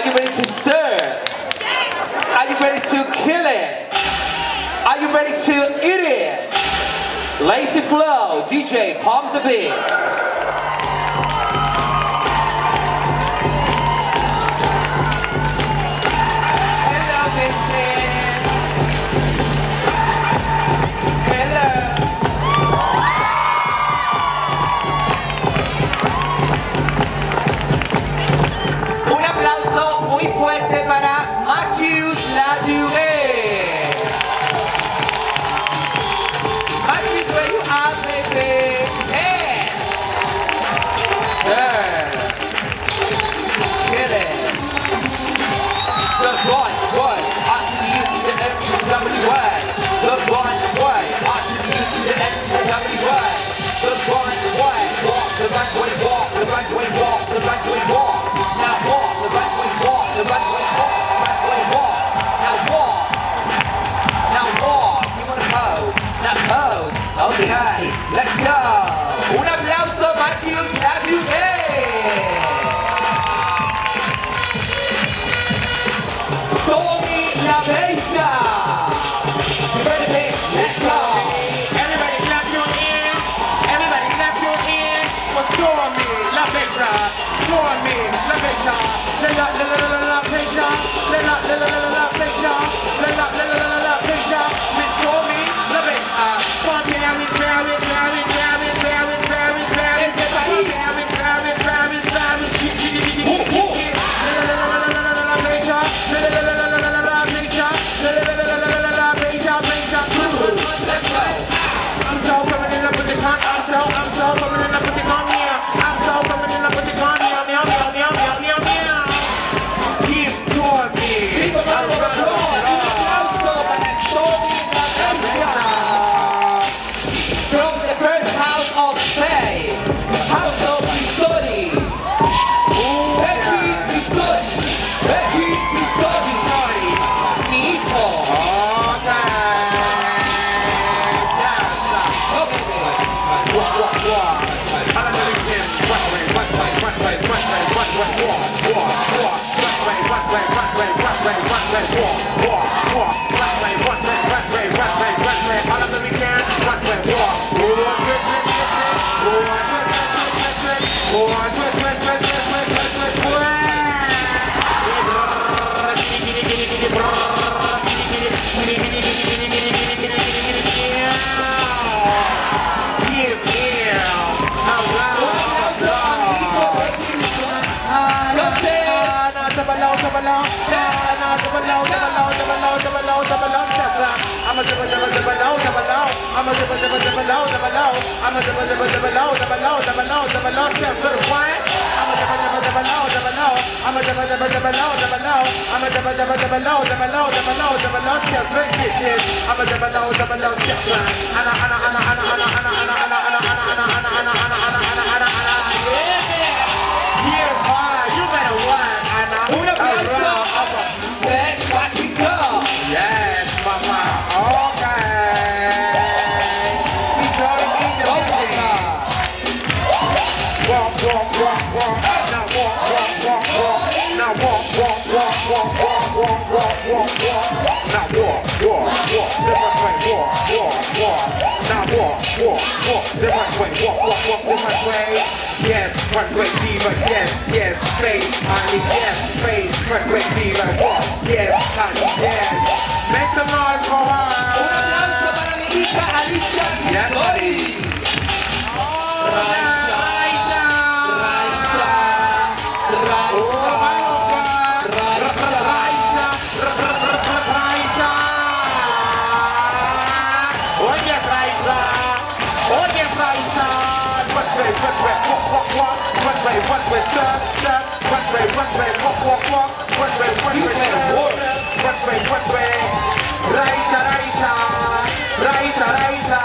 Are you ready to serve? Yes. Are you ready to kill it? Yes. Are you ready to eat it? Yes. Lazy Flow, DJ, pump the beats. Raisa,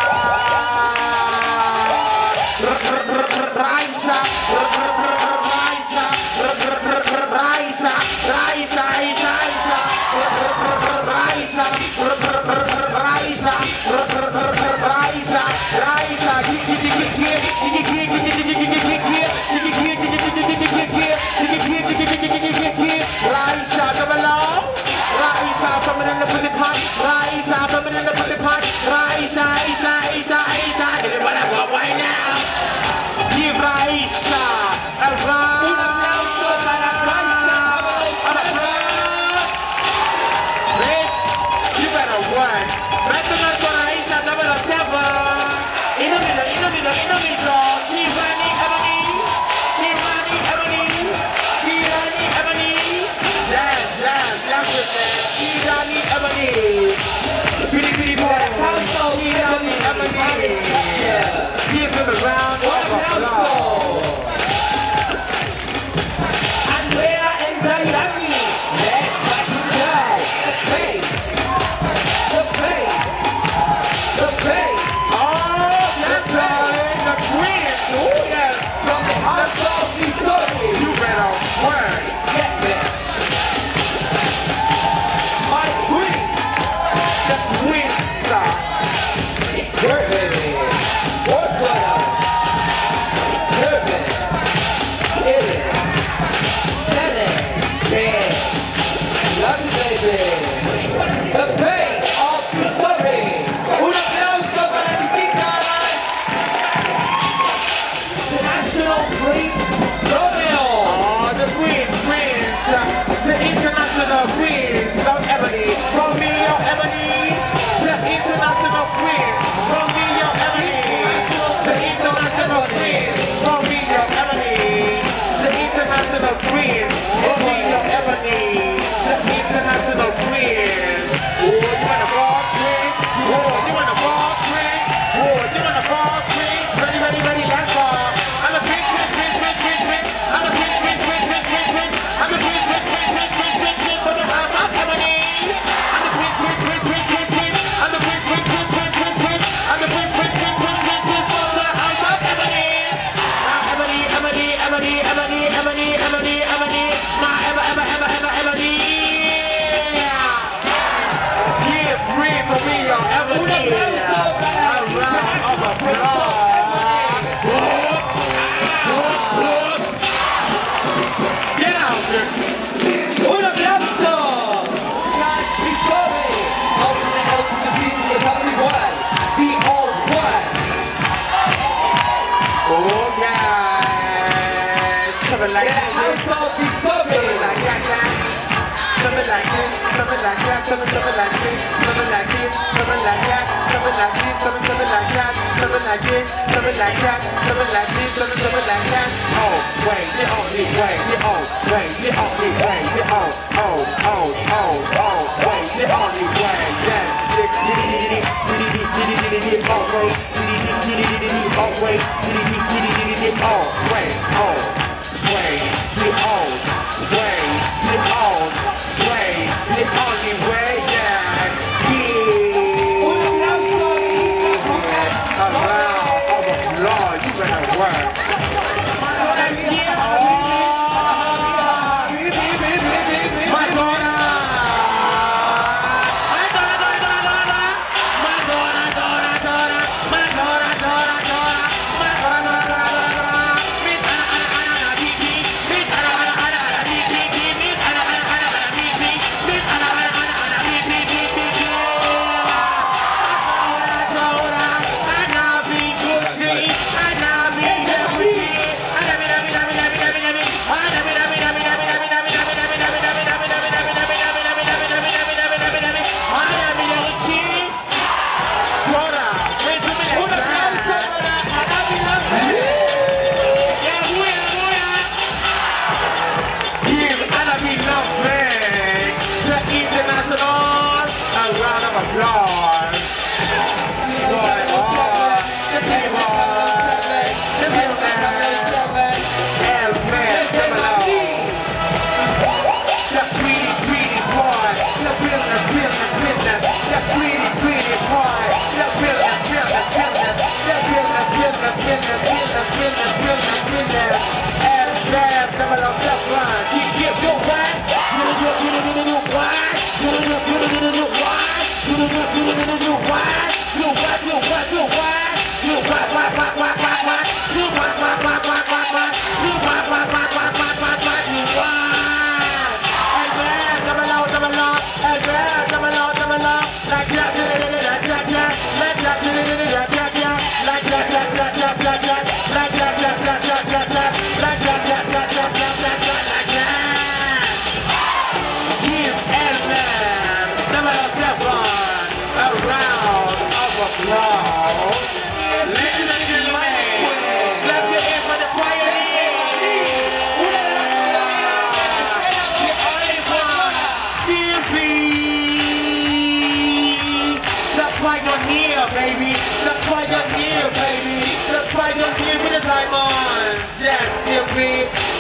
something like this. Oh, wait, the only way,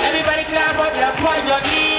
Everybody clap up, clap for your knee.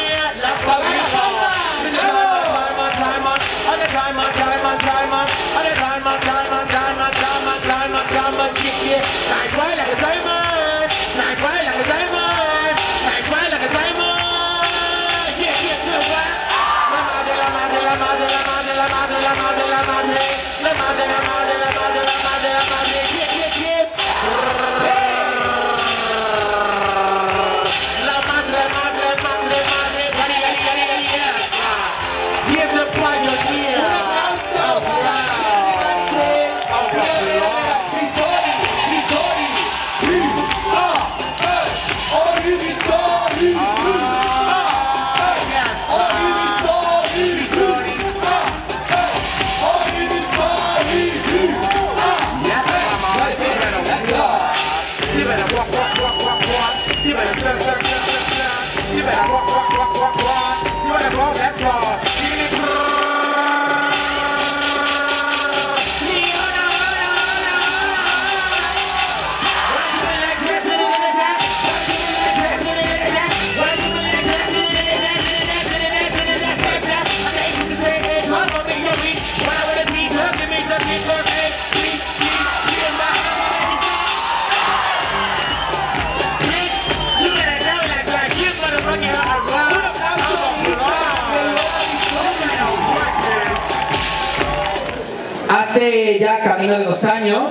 Hace ya camino de 2 años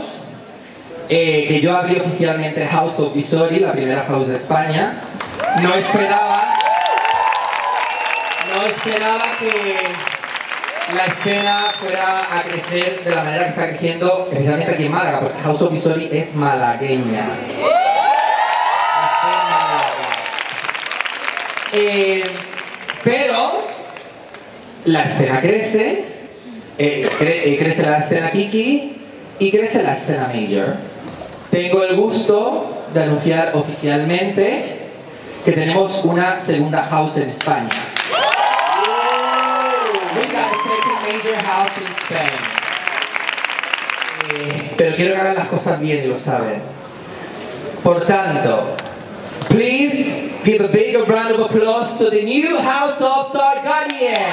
que yo abrí oficialmente House of Visori, la primera house de España. No esperaba que la escena fuera a crecer de la manera que está creciendo, especialmente aquí en Málaga, porque House of Visori es malagueña. Pero la escena crece, crece la escena Kiki y crece la escena Major. Tengo el gusto de anunciar oficialmente que tenemos una segunda house en España. We got a second major house in Spain. Pero quiero que hagan las cosas bien y lo saben. Por tanto, please give a big round of applause to the new House of Sargania.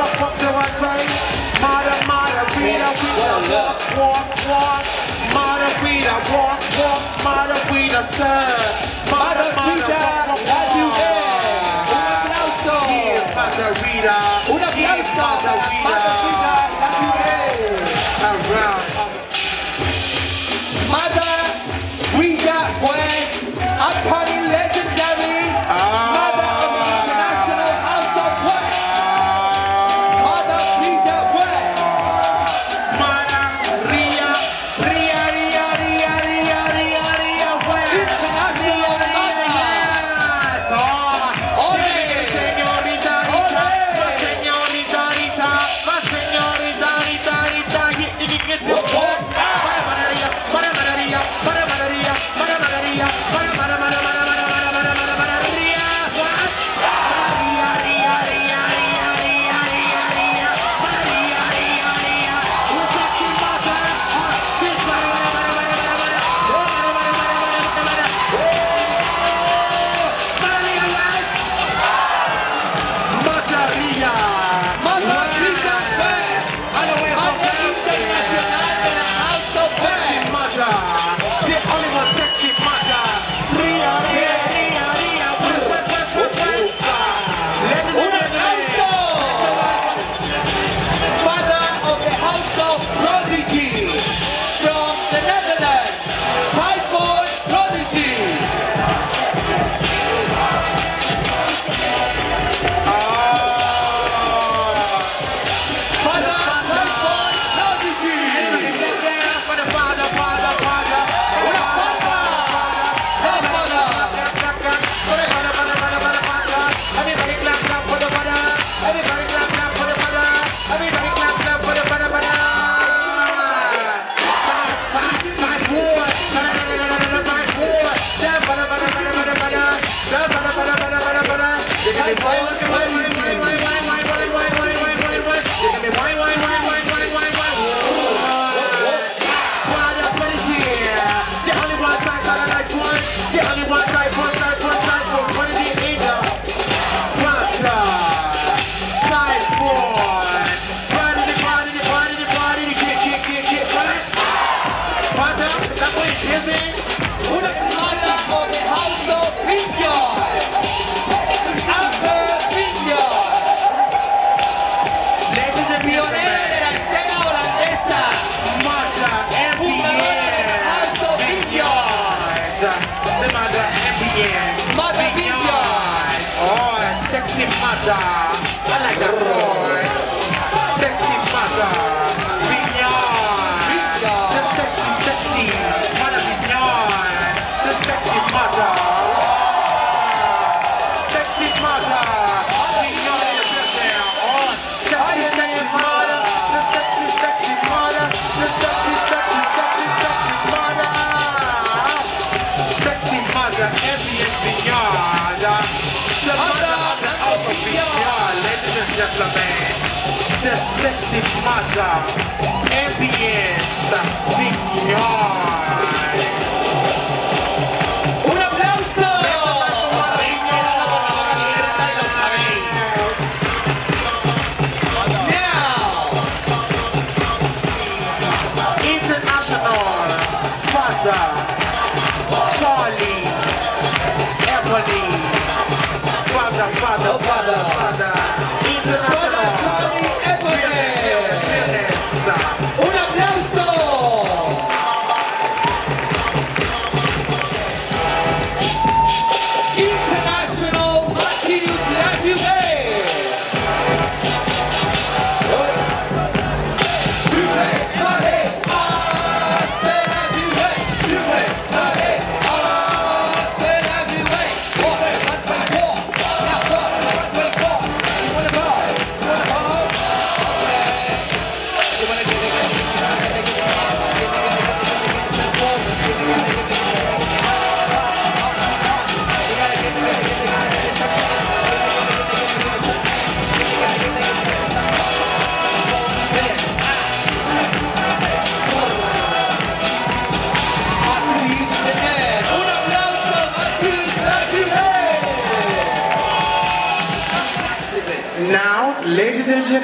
up to one side. Mada, mada, walk, mada, walk, mada, turn. Mada, un aplauso para Mada Guida, a party legendary, Mada of the International House of Wales, Mada Guida West, Mada Ria West, International Mada. Ole, señorita, señorita,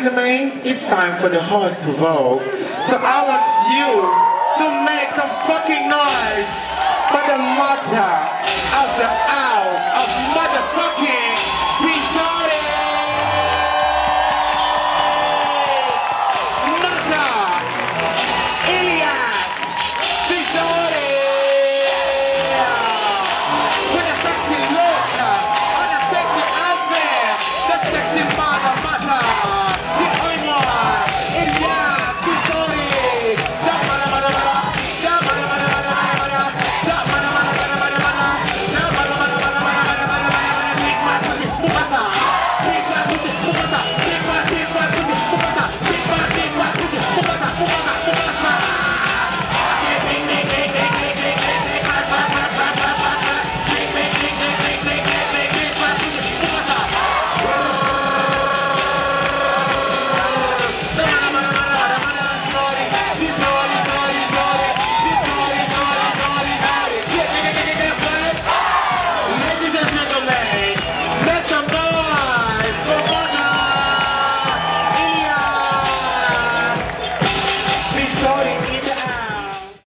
gentlemen, it's time for the horse to vote. So I want you to make some fucking noise for the mother of the house of motherfucking